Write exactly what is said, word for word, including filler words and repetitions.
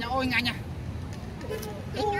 nganya, oi nganya.